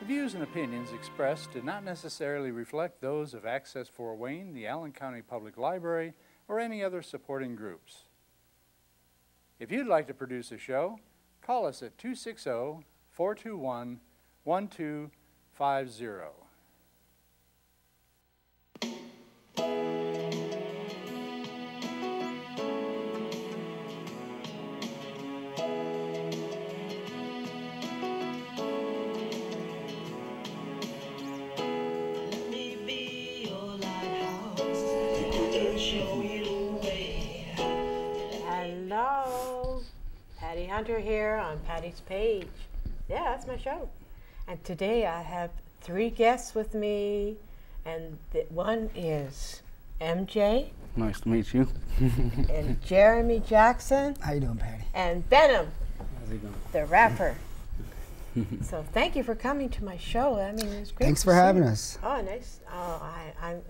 The views and opinions expressed do not necessarily reflect those of Access Fort Wayne, the Allen County Public Library, or any other supporting groups. If you'd like to produce a show, call us at 260-421-1250. Hello, Patty Hunter here on Patty's Page. Yeah, that's my show. And today I have three guests with me, and one is MJ. Nice to meet you. And Jeremy Jackson. How you doing, Patty? And Venom. How's it going? The rapper. So thank you for coming to my show. I mean, it's great. Thanks for having us. Oh, nice. Oh, I'm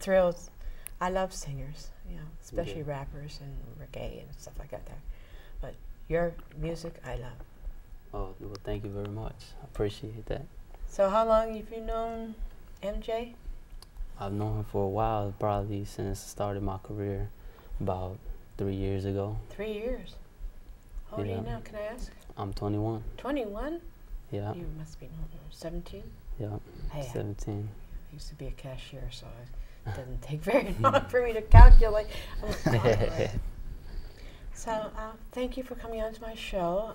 thrilled. I love singers, you know, especially rappers and reggae and stuff like that. But your music, I love. Oh, well, thank you very much. I appreciate that. So how long have you known MJ? I've known him for a while, probably since I started my career about 3 years ago. 3 years? How old are you now, can I ask? I'm 21. 21? Yeah. You must be 17? Yeah, hey, 17. I used to be a cashier, so it doesn't take very long for me to calculate. So thank you for coming on to my show.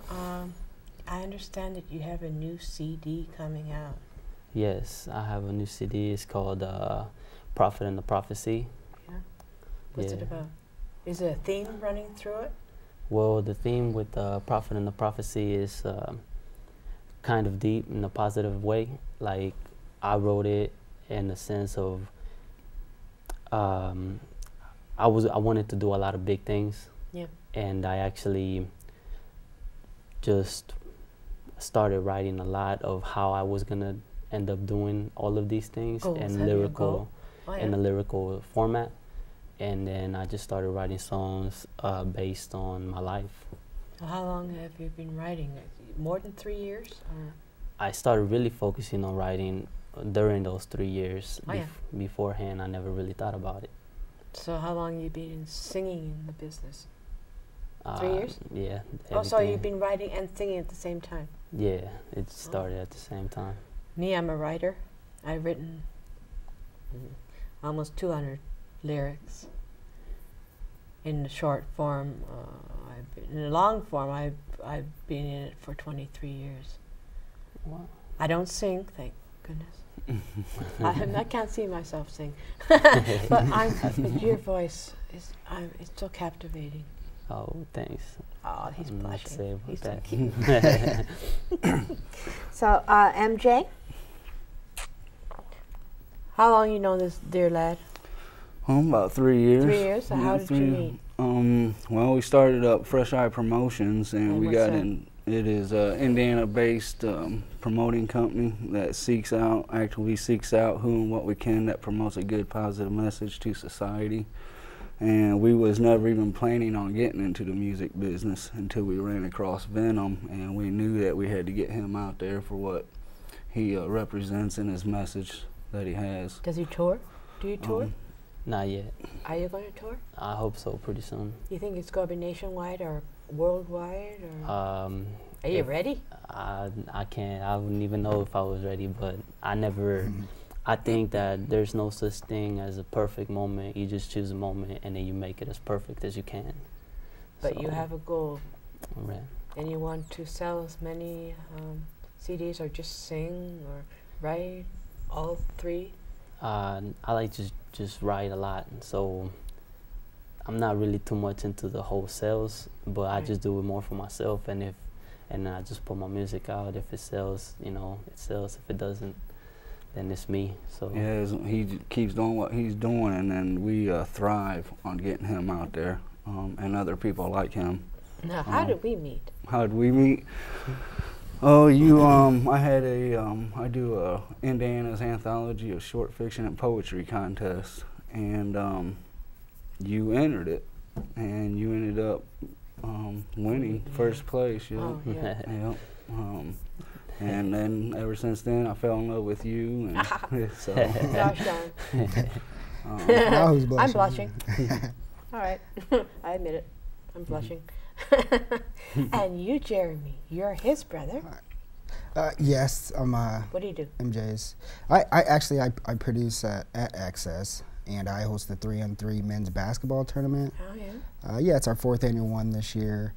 I understand that you have a new CD coming out. Yes, I have a new CD. It's called Prophet and the Prophecy. Yeah. What's it about? Is there a theme running through it? Well, the theme with Prophet and the Prophecy is kind of deep in a positive way. Like, I wrote it in the sense of I wanted to do a lot of big things. Yeah. And I actually just started writing a lot of how I was gonna end up doing all of these things in a lyrical format, and then I just started writing songs based on my life. How long have you been writing? More than 3 years? Or? I started really focusing on writing during those 3 years. Oh, beforehand, I never really thought about it. So how long you been singing in the business? 3 years? Yeah. Oh, so you've been writing and singing at the same time? Yeah, it started at the same time. Me, I'm a writer. I've written almost 200 lyrics in the short form. In the long form, I've been in it for 23 years. Wow. I don't sing, thank goodness. I can't see myself sing. But your voice is it's so captivating. Oh, thanks. Oh, he's blushing. He's so cute. So, MJ, how long you know this dear lad? About 3 years. 3 years? So how did you meet? Well, we started up Fresh Eye Promotions, and we got in. It is an Indiana-based promoting company that actually seeks out who and what we can that promotes a good, positive message to society. And we was never even planning on getting into the music business until we ran across Venom, and we knew that we had to get him out there for what he represents in his message that he has. Does he tour? Do you tour? Not yet. Are you going to tour? I hope so, pretty soon. You think it's going to be nationwide or worldwide? Or are you ready? I can't. I wouldn't even know if I was ready, but I never... I think that there's no such thing as a perfect moment. You just choose a moment, and then you make it as perfect as you can. But so you have a goal, right? And you want to sell as many CDs, or just sing, or write, all three? I like to just write a lot, and so I'm not really too much into the whole sales, but I just do it more for myself, and I just put my music out. If it sells, you know, it sells. If it doesn't, and it's me, so. Yeah, he keeps doing what he's doing, and then we thrive on getting him out there and other people like him. Now, how did we meet? How did we meet? Oh, I do a Indiana's Anthology of Short Fiction and Poetry Contest, and you entered it, and you ended up winning first place. Yeah. Oh, yeah. Yep. And then ever since then, I fell in love with you. And so. I'm blushing. All right, I admit it. I'm blushing. And you, Jeremy, you're his brother. Yes, I'm. What do you do? MJ's. I actually produce at Access, and I host the 3-on-3 men's basketball tournament. Oh yeah. Yeah, it's our 4th annual one this year.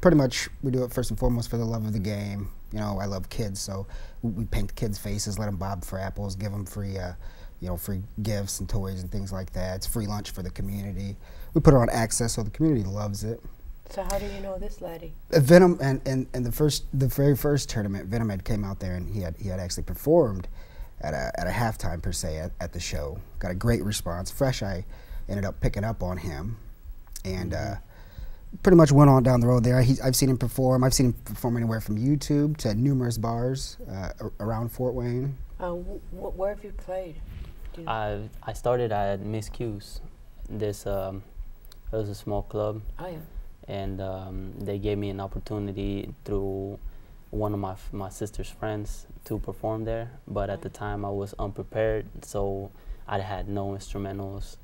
Pretty much, we do it first and foremost for the love of the game. You know, I love kids, so we paint kids' faces, let them bob for apples, give them free, you know, free gifts and toys and things like that. It's free lunch for the community. We put it on Access, so the community loves it. So how do you know this laddie? Venom, and the very first tournament, Venom had came out there and he had actually performed at a halftime per se at the show. Got a great response. Fresh Eye ended up picking up on him, and. Pretty much went on down the road there. I've seen him perform. I've seen him perform anywhere from YouTube to numerous bars around Fort Wayne. Where have you played? I started at Miss Q's. It was a small club. Oh yeah. And they gave me an opportunity through one of my sister's friends to perform there. But at the time, I was unprepared, so I had no instrumentals.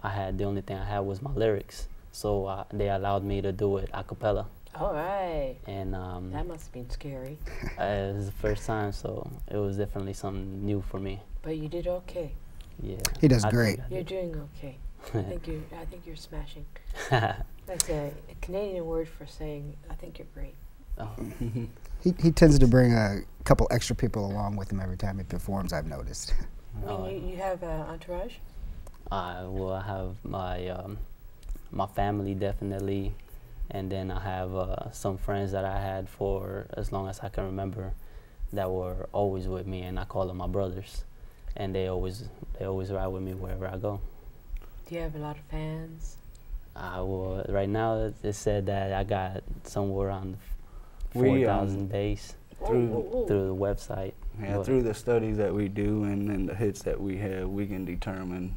The only thing I had was my lyrics. So they allowed me to do it a cappella. All right. And that must have been scary. It was the first time, so it was definitely something new for me. But you did okay. Yeah. He does great. You're doing okay. I think you're smashing. That's a Canadian word for saying I think you're great. Oh. He tends to bring a couple extra people along with him every time he performs. I've noticed. Oh. You have an entourage. I have my. My family, definitely, and then I have some friends that I had for as long as I can remember that were always with me, and I call them my brothers, and they always ride with me wherever I go. Do you have a lot of fans? Right now it said that I got somewhere around 4,000 base through the website. Yeah, through the studies that we do and then the hits that we have, we can determine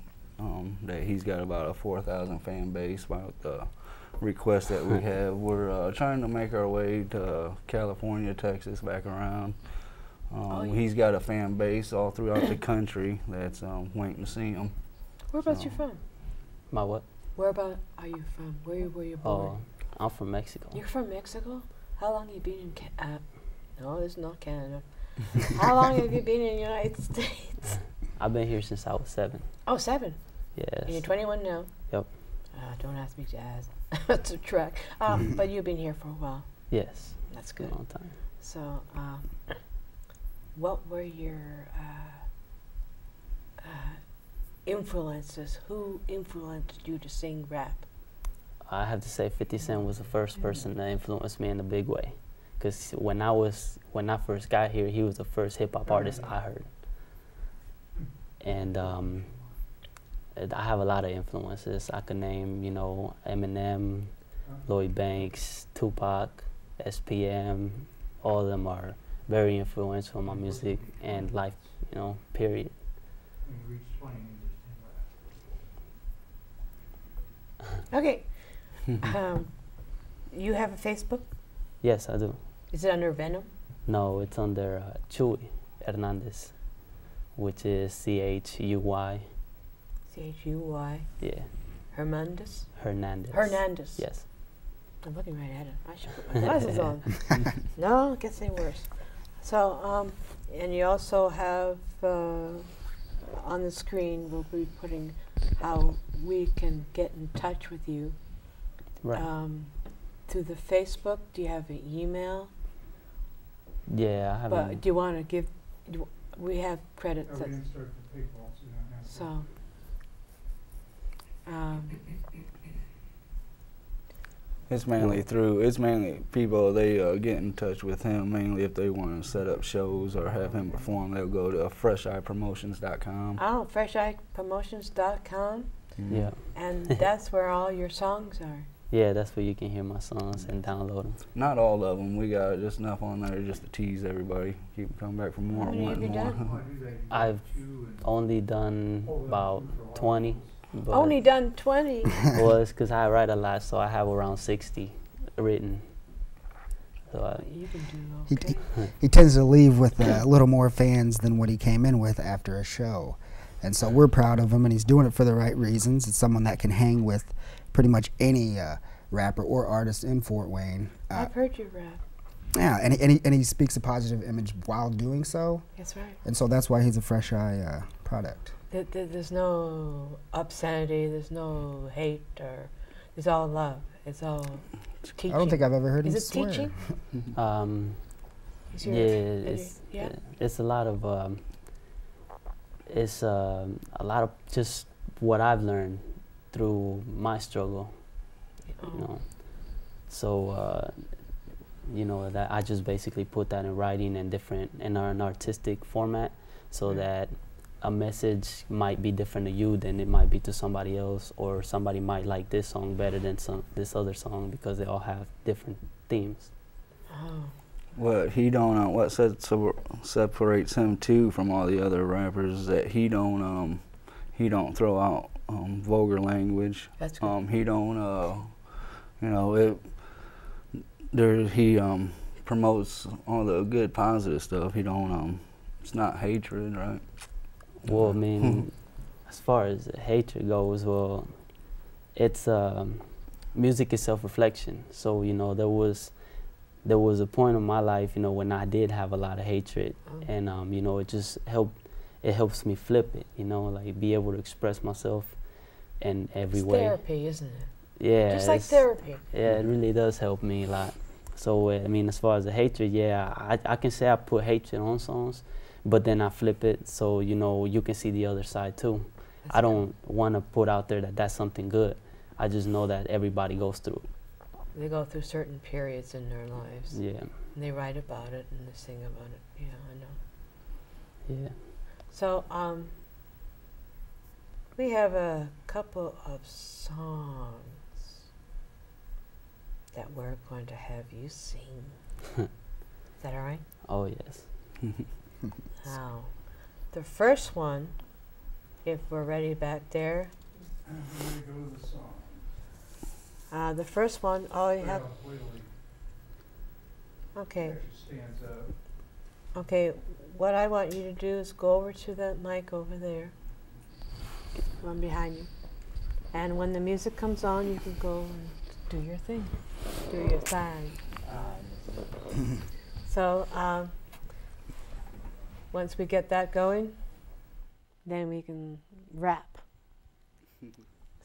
that he's got about a 4,000 fan base. About the requests that we have, we're trying to make our way to California, Texas, back around. He's got a fan base all throughout the country that's waiting to see him. Whereabouts you from? My what? Whereabouts are you from? Where were you born? I'm from Mexico. You're from Mexico? How long have you been in Canada? No, this is not Canada. How long have you been in the United States? I've been here since I was 7. Oh, 7? Yes. And you're 21 now? Yep. Don't ask me to ask. That's a track. But you've been here for a while. Yes. That's good. A long time. So, what were your influences? Who influenced you to sing rap? I have to say 50 Cent was the first person that influenced me in a big way. Because when I first got here, he was the first hip-hop artist I heard. And I have a lot of influences. I could name, you know, Eminem, Lloyd Banks, Tupac, SPM. All of them are very influential in my music and life, you know, period. Okay. You have a Facebook? Yes, I do. Is it under Venom? No, it's under Chuy Hernandez. Which is C-H-U-Y. C-H-U-Y? Yeah. Hernandez? Hernandez. Hernandez. Yes. I'm looking right at it. I should put my glasses on. No, it gets any worse. So, and you also have, on the screen, we'll be putting how we can get in touch with you. Right. Through the Facebook, do you have an email? Yeah, I have an email. Do you want to give... We have credits. So, it's mainly through. It's mainly people. They get in touch with him mainly if they want to set up shows or have him perform. They'll go to fresheyepromotions.com. Oh, fresheyepromotions.com. Yeah. And that's where all your songs are. Yeah, that's where you can hear my songs and download them. Not all of them. We got just enough on there just to tease everybody. Keep coming back for more. How many have you done? I've only done about 20. Only done 20? Well, it's because I write a lot, so I have around 60 written. So he tends to leave with a little more fans than what he came in with after a show. And so we're proud of him, and he's doing it for the right reasons. It's someone that can hang with pretty much any rapper or artist in Fort Wayne. I've heard you rap. Yeah, and he speaks a positive image while doing so. That's right. And so that's why he's a Fresh Eye product. There's no obscenity, there's no hate, or it's all love. It's all teaching. I don't think I've ever heard him swear. Is it teaching? It's a lot of just what I've learned through my struggle. Oh. You know, so you know, that I just basically put that in writing and different in an artistic format, so that a message might be different to you than it might be to somebody else, or somebody might like this song better than this other song, because they all have different themes. Oh. What he don't what separates him too from all the other rappers is that he don't throw out vulgar language. That's good. He don't you know it. He promotes all the good positive stuff. He don't it's not hatred, right? Well, I mean, as far as hatred goes, well, it's music is self-reflection. So you know there was a point in my life, you know, when I did have a lot of hatred, and you know, it just helps me flip it, you know, like be able to express myself in every way. It's therapy, isn't it? Yeah. Just like therapy. Yeah, it really does help me a lot. So I mean, as far as the hatred, yeah, I can say I put hatred on songs, but then I flip it so you know you can see the other side too. That's I don't want to put out there that that's something good. I just know that everybody goes through it. They go through certain periods in their lives. Yeah. And they write about it and they sing about it. Yeah, I know. Yeah. So, we have a couple of songs that we're going to have you sing. Is that all right? Oh, yes. Now, the first one, if we're ready back there. I'm going to go to the song. The first one, all you have. Okay. Okay, what I want you to do is go over to the mic over there, one behind you, and when the music comes on, you can go and do your thing, do your thing. So once we get that going, then we can rap.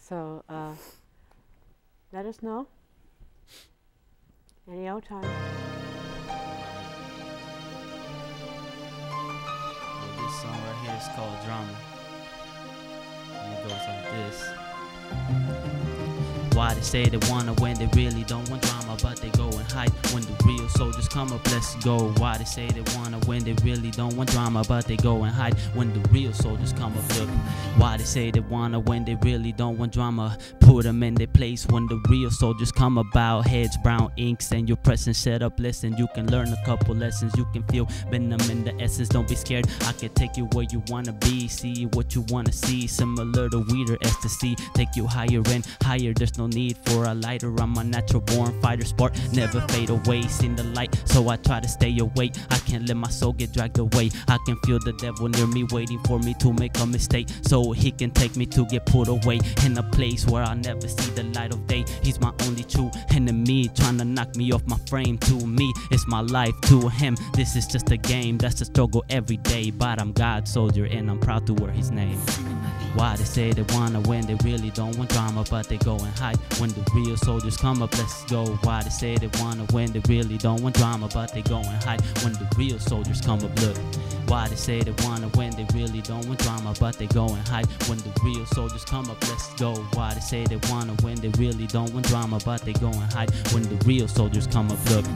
So. Let us know. Any old time. Well, this song right here is called Drama. And it goes like this. Why they say they wanna when they really don't want drama, but they go and hide when the real soldiers come up, let's go. Why they say they wanna when they really don't want drama, but they go and hide when the real soldiers come up, look. Why they say they wanna when they really don't want drama, put them in their place when the real soldiers come about. Heads, brown inks, and your presence set up. Listen, you can learn a couple lessons. You can feel venom in the essence. Don't be scared. I can take you where you wanna be. See what you wanna see. Similar to weed or ecstasy. Take you higher and higher. There's no need for a lighter. I'm a natural born fighter. Spark never fade away. Seen the light, so I try to stay awake. I can't let my soul get dragged away. I can feel the devil near me, waiting for me to make a mistake, so he can take me to get pulled away in a place where I never see the light of day. He's my only true enemy, trying to knock me off my frame. To me, it's my life. To him, this is just a game. That's a struggle every day. But I'm God's soldier, and I'm proud to wear his name. Why they say they wanna when they really don't want drama, but they go and hide when the real soldiers come up, let's go. Why they say they wanna when they really don't want drama, but they go and hide when the real soldiers come up, look. Why they say they wanna when they really don't want drama, but they go and hide when the real soldiers come up, let's go. Why they say they wanna when they really don't want drama, but they go and hide when the real soldiers come up, look.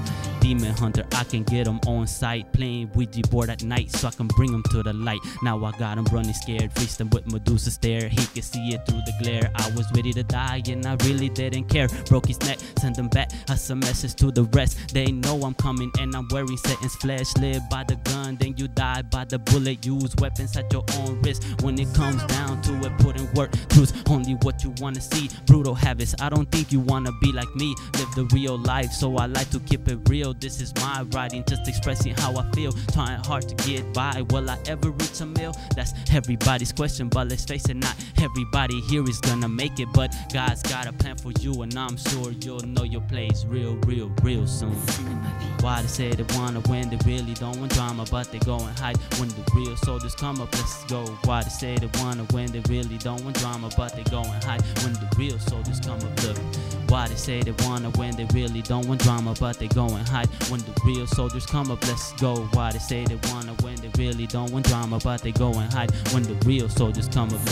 Demon hunter, I can get them on sight, playing Ouija board at night, so I can bring them to the light. Now I got them running scared, faced them with Medusa stare. He could see it through the glare. I was ready to die and I really didn't care. Broke his neck, sent them back as a message to the rest. They know I'm coming and I'm wearing Satan's flesh. Live by the gun, then you die by the bullet. Use weapons at your own risk. When it comes down to it, put in work. Truth, only what you wanna see. Brutal habits, I don't think you wanna be like me. Live the real life, so I like to keep it real. this is my writing, just expressing how I feel. Trying hard to get by, will I ever reach a mill? That's everybody's question, but let's face it, not everybody here is gonna make it. But God's got a plan for you, and I'm sure you'll know your place real soon. Why they say they wanna win, they really don't want drama, but they go and hide when the real soldiers come up. Let's go. Why they say they wanna win, they really don't want drama, but they go and hide when the real soldiers come up. Look. Why they say they wanna win, they really don't want drama, but they go and hide when the real soldiers come up. Let's go. Why they say they wanna win, they really don't want drama, but they go and hide when the real soldiers come up. Look.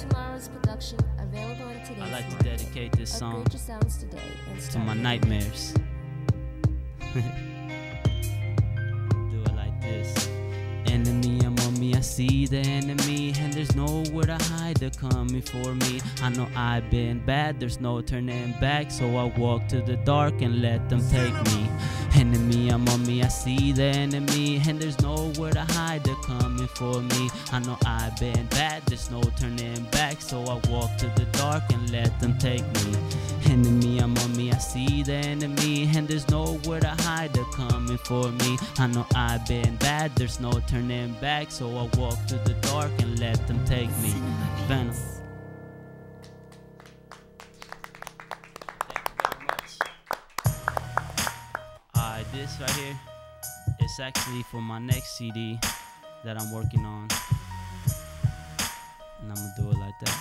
Tomorrow's production available on today's. I like to dedicate this song to my nightmares. Do it like this. Enemy among me, I see the enemy, and there's nowhere to hide, they're coming for me. I know I've been bad, there's no turning back, so I walk to the dark and let them take me. Enemy among me, I see the enemy, and there's nowhere to hide, they're coming for me. I know I've been bad, there's no turning back, so I walk to the dark and let them take me. Enemy among me, I see the enemy, and there's nowhere to hide, they're coming for me. I know I've been bad, there's no turning back, so I walk to the dark and let them take me. Venom. Thank you very much. Alright, this right here is actually for my next CD that I'm working on, and I'm gonna do it like that.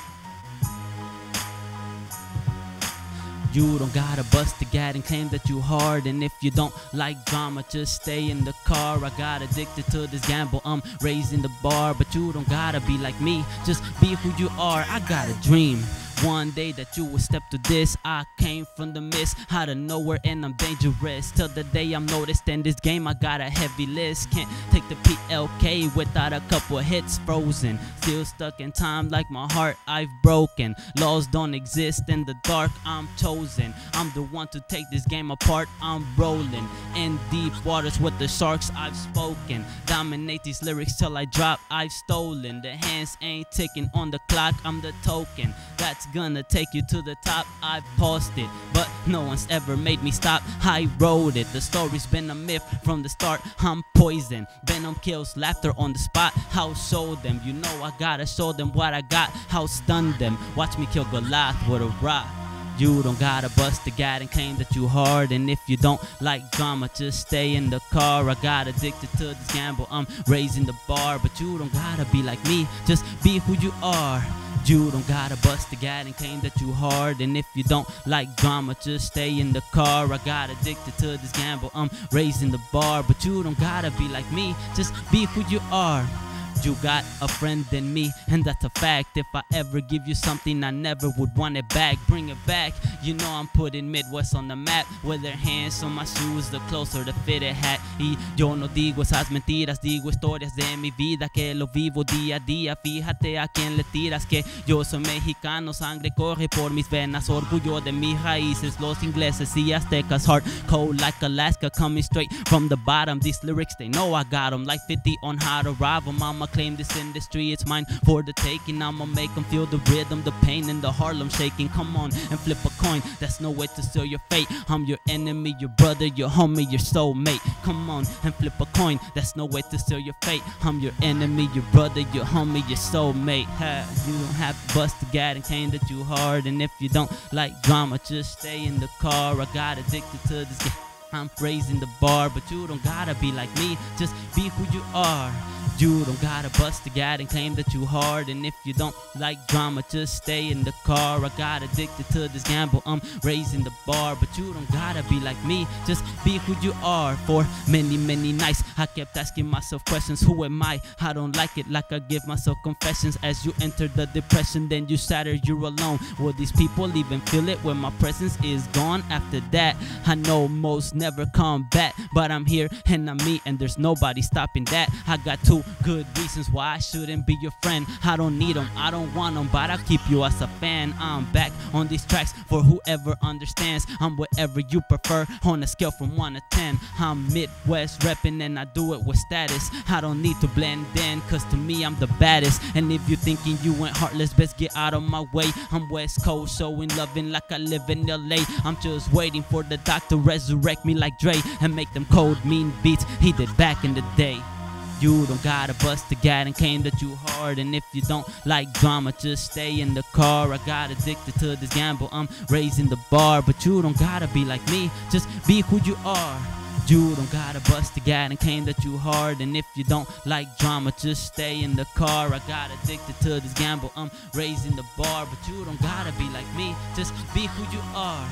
You don't gotta bust the gat and claim that you hard. And if you don't like drama, just stay in the car. I got addicted to this gamble, I'm raising the bar. But you don't gotta be like me, just be who you are. I got a dream one day that you will step to this. I came from the mist, out of nowhere, and I'm dangerous. Till the day I'm noticed in this game, I got a heavy list. Can't take the PLK without a couple hits. Frozen, still stuck in time like my heart I've broken. Laws don't exist in the dark, I'm chosen. I'm the one to take this game apart, I'm rolling. In deep waters with the sharks, I've spoken. Dominate these lyrics till I drop, I've stolen. The hands ain't ticking on the clock, I'm the token. That's gonna take you to the top. I paused it, but no one's ever made me stop. I wrote it, the story's been a myth from the start. I'm poison, venom kills laughter on the spot. I'll show them, you know I gotta show them what I got. I'll stun them, watch me kill Goliath with a rock. You don't gotta bust the gat and claim that you hard. And if you don't like drama, just stay in the car. I got addicted to this gamble, I'm raising the bar. But you don't gotta be like me, just be who you are. You don't gotta bust the gat and claim that you hard. And if you don't like drama, just stay in the car. I got addicted to this gamble, I'm raising the bar. But you don't gotta be like me, just be who you are. You got a friend in me, and that's a fact. If I ever give you something, I never would want it back. Bring it back. You know I'm putting Midwest on the map. With their hands on my shoes, the closer the fitted hat. Y yo no digo esas mentiras, digo historias de mi vida que lo vivo día a día. Fíjate a quien le tiras, que yo soy mexicano, sangre corre por mis venas, orgullo de mis raíces. Los ingleses y aztecas, heart cold like Alaska, coming straight from the bottom. These lyrics, they know I got them, like 50 on how to rob them. I'ma claim this industry, it's mine for the taking. I'ma make them feel the rhythm, the pain, and the Harlem shaking. Come on and flip a coin, that's no way to seal your fate. I'm your enemy, your brother, your homie, your soulmate. Come on and flip a coin, that's no way to seal your fate. I'm your enemy, your brother, your homie, your soulmate. Ha, you don't have to bust the gat and claim that you hard. And if you don't like drama, just stay in the car. I got addicted to this game, I'm raising the bar. But you don't gotta be like me, just be who you are. You don't gotta bust the gat and claim that you hard. And if you don't like drama, just stay in the car. I got addicted to this gamble, I'm raising the bar. But you don't gotta be like me, just be who you are. For many nights, I kept asking myself questions. Who am I? I don't like it, like I give myself confessions. As you enter the depression, then you shatter, you're alone. Will these people even feel it when my presence is gone? After that, I know most never come back, but I'm here and I'm me, and there's nobody stopping that. I got two you good reasons why I shouldn't be your friend. I don't need them, I don't want them, but I'll keep you as a fan. I'm back on these tracks for whoever understands. I'm whatever you prefer on a scale from 1 to 10. I'm Midwest reppin' and I do it with status. I don't need to blend in, cause to me I'm the baddest. And if you thinking you ain't heartless, best get out of my way. I'm West Coast, showing loving like I live in LA. I'm just waiting for the doc to resurrect me like Dre and make them cold mean beats he did back in the day. You don't gotta bust the gat and came that you hard. And if you don't like drama, just stay in the car. I got addicted to this gamble, I'm raising the bar. But you don't gotta be like me, just be who you are. You don't gotta bust the gat and came that you hard. And if you don't like drama, just stay in the car. I got addicted to this gamble, I'm raising the bar. But you don't gotta be like me, just be who you are.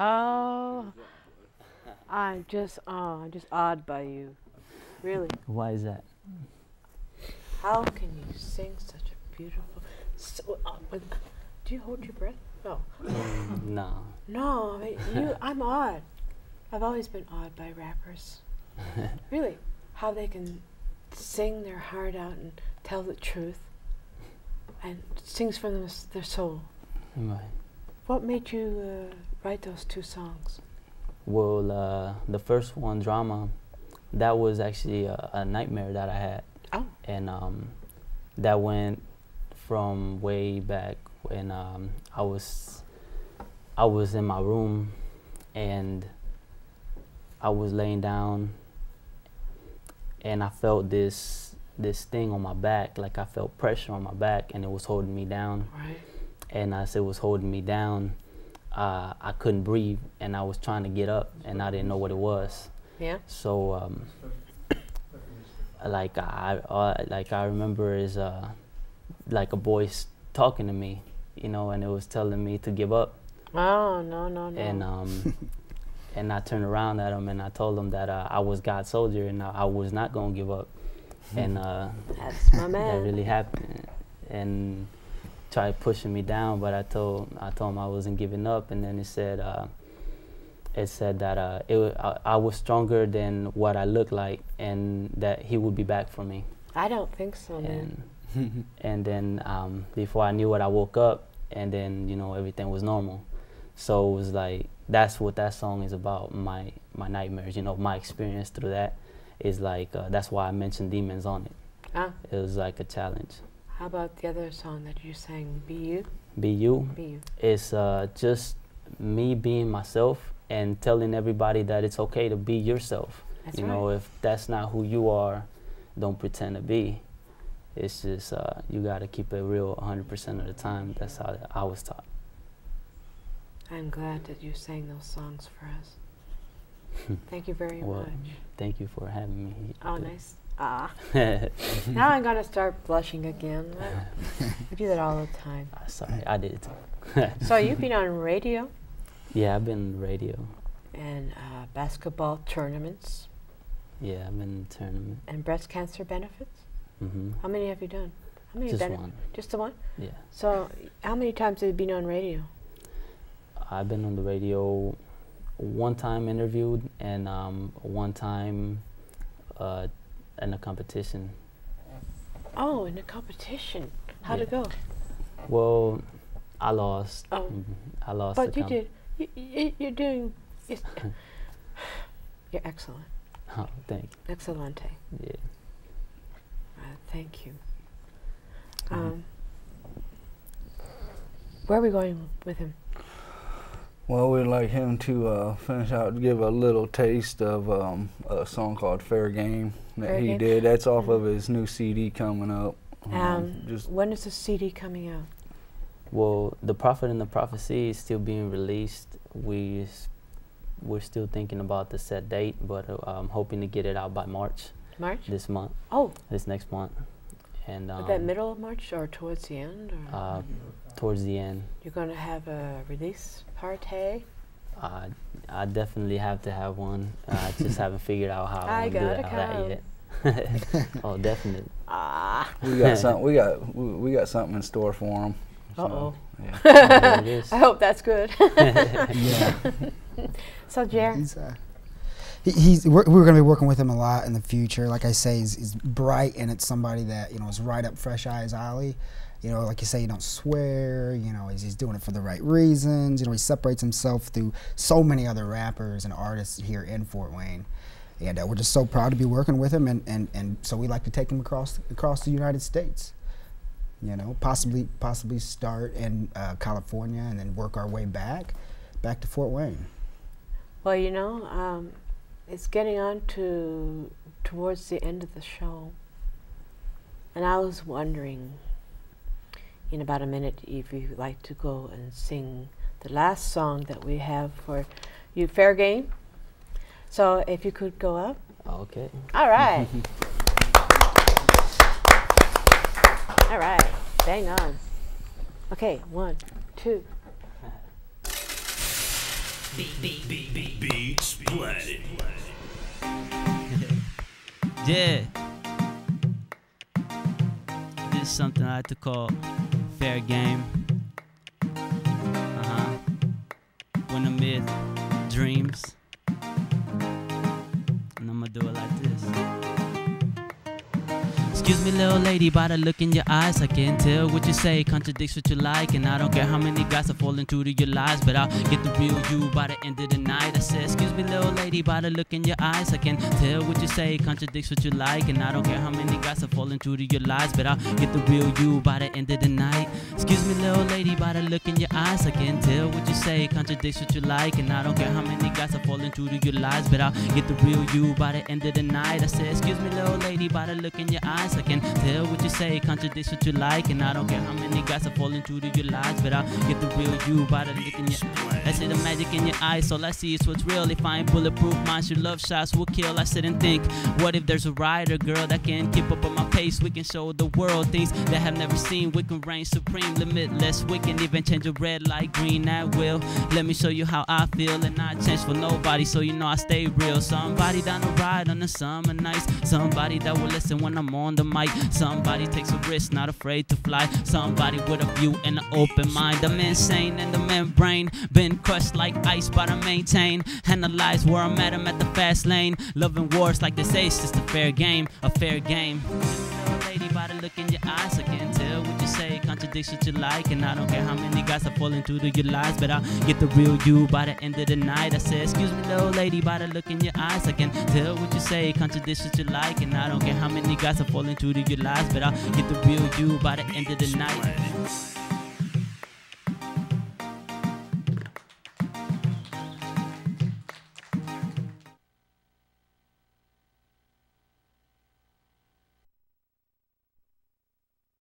Oh, I'm just awed by you, really. Why is that? How can you sing such a beautiful? Do you hold your breath? No. No. No, I mean, I'm awed. I've always been awed by rappers. Really, how they can sing their heart out and tell the truth, and sings from their soul. Right. What made you write those two songs? Well, the first one, Drama, that was actually a nightmare that I had. Oh. And that went from way back when I was in my room and I was laying down and I felt this thing on my back, like I felt pressure on my back and it was holding me down. Right. And as it was holding me down, I couldn't breathe, and I was trying to get up, and I didn't know what it was. Yeah. So, like I remember is like a voice talking to me, you know, and it was telling me to give up. Oh no. And and I turned around at him, and I told him that I was God's soldier, and I was not gonna give up. And that's my man. That really happened, and tried pushing me down, but I told him I wasn't giving up, and then it said that I was stronger than what I looked like, and that he would be back for me. I don't think so, and man. And then before I knew it, I woke up, and then, you know, everything was normal. So it was like that's what that song is about, my nightmares, you know, my experience through that is like that's why I mentioned demons on it. Ah. It was like a challenge. How about the other song that you sang, Be You? Be You? Be You. It's just me being myself and telling everybody that it's okay to be yourself. That's right. You know, if that's not who you are, don't pretend to be. It's just, you gotta keep it real 100% of the time. That's how I was taught. I'm glad that you sang those songs for us. Thank you very much. Thank you for having me. Oh, nice. Ah, now I'm gonna start blushing again. I do that all the time. Sorry, I did it. So you've been on radio? Yeah, I've been on radio. And basketball tournaments? Yeah, I've been in tournaments. And breast cancer benefits? Mm-hmm. How many have you done? How many? Just one. Just the one? Yeah. So how many times have you been on radio? I've been on the radio one time interviewed and one time in a competition. Oh, in a competition. How'd it go? Well, I lost. Oh. I lost. But you did. You're doing. You're excellent. Oh, thank you. Excellente. Yeah. Thank you. Where are we going with him? Well, we'd like him to finish out, give a little taste of a song called Fair Game that he did. That's off of his new CD coming up. When is the CD coming out? Well, The Prophet and the Prophecy is still being released. We're still thinking about the set date, but I'm hoping to get it out by March. March? This month. Oh. This next month. And that middle of March or towards the end? Or? Towards the end. You're going to have a release party? I definitely have to have one. I just haven't figured out how I do it yet. Oh, definitely. We got something in store for them. So, yeah. Yeah, I hope that's good. Yeah. So Jer. We're going to be working with him a lot in the future. Like I say, he's bright, and it's somebody that, you know, is right up Fresh Eye's alley. You know, like you say, you don't swear, you know, he's doing it for the right reasons. You know, he separates himself through so many other rappers and artists here in Fort Wayne. And we're just so proud to be working with him, and so we like to take him across the United States. You know, possibly start in California and then work our way back to Fort Wayne. Well, you know, it's getting on towards the end of the show, and I was wondering, in about a minute, if you'd like to go and sing the last song that we have for you, fair game. So if you could go up. Okay. All right. All right. Bang on. Okay. 1, 2. Beats Planet. Yeah. This is something I like to call fair game. When the myth dreams. And I'ma do it like this. Excuse me, little lady, by the look in your eyes, I can't tell what you say, contradicts what you like. And I don't care how many guys are falling true to your lies, but I'll get the real you by the end of the night. I said, excuse me, little lady, by the look in your eyes, I can't tell what you say, contradicts what you like. And I don't care how many guys are falling true to your lies, but I'll get the real you by the end of the night. Excuse me, little lady, by the look in your eyes, I can't tell what you say, contradicts what you like. And I don't care how many guys are falling true to your lies, but I'll get the real you by the end of the night. I said, excuse me, little lady, by the look in your eyes, I can tell what you say, contradicts what you like. And I don't care how many guys are falling true to your lies, but I'll get the real you by the look in your eyes. I see the magic in your eyes, all I see is what's real. If I ain't bulletproof, minds your love shots will kill. I sit and think, what if there's a rider, girl, that can keep up on my pace? We can show the world things that have never seen. We can reign supreme, limitless. We can even change a red light green at will. Let me show you how I feel, and I change for nobody, so you know I stay real. Somebody down the ride on the summer nights, somebody that will listen when I'm on the mic, somebody takes a risk, not afraid to fly, somebody with a view and an open mind. I'm insane in the membrane, been crushed like ice, but I maintain, analyze where I'm at. I'm at the fast lane, loving wars like this ace, just a fair game, a fair game. Lady, by the look in your eyes, I can tell what you say, contradicts what you like. And I don't care how many guys are falling through to your lies, but I'll get the real you by the end of the night. I said, excuse me, little lady, by the look in your eyes, I can tell what you say, contradicts what you like. And I don't care how many guys are falling through to your lies, but I'll get the real you by the end of the night.